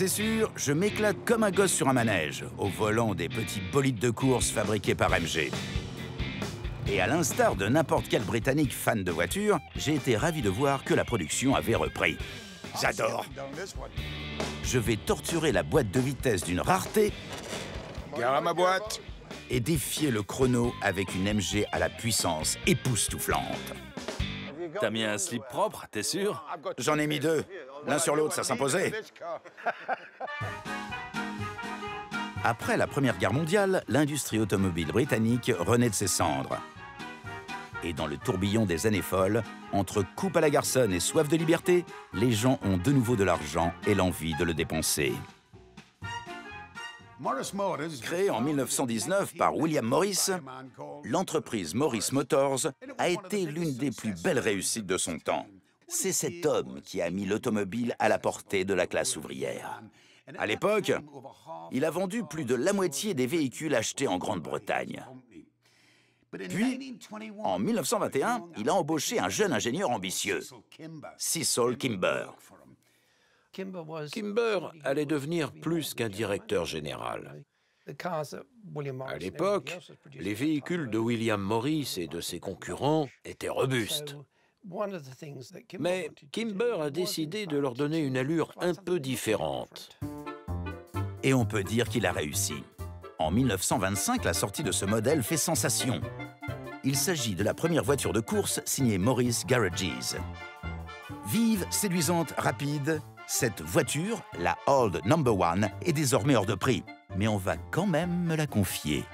c'est sûr, je m'éclate comme un gosse sur un manège, au volant des petits bolides de course fabriqués par MG. Et à l'instar de n'importe quel Britannique fan de voitures, j'ai été ravi de voir que la production avait repris. J'adore! Je vais torturer la boîte de vitesse d'une rareté. Gare à ma boîte! Et défier le chrono avec une MG à la puissance époustouflante. T'as mis un slip propre, t'es sûr? J'en ai mis deux. L'un sur l'autre, ça s'imposait. Après la Première Guerre mondiale, l'industrie automobile britannique renaît de ses cendres. Et dans le tourbillon des années folles, entre coupe à la garçonne et soif de liberté, les gens ont de nouveau de l'argent et l'envie de le dépenser. Créée en 1919 par William Morris, l'entreprise Morris Motors a été l'une des plus belles réussites de son temps. C'est cet homme qui a mis l'automobile à la portée de la classe ouvrière. À l'époque, il a vendu plus de la moitié des véhicules achetés en Grande-Bretagne. Puis, en 1921, il a embauché un jeune ingénieur ambitieux, Cecil Kimber. Kimber allait devenir plus qu'un directeur général. À l'époque, les véhicules de William Morris et de ses concurrents étaient robustes. Mais Kimber a décidé de leur donner une allure un peu différente. Et on peut dire qu'il a réussi. En 1925, la sortie de ce modèle fait sensation. Il s'agit de la première voiture de course signée Morris Garages. Vive, séduisante, rapide, cette voiture, la Old No. 1, est désormais hors de prix. Mais on va quand même me la confier.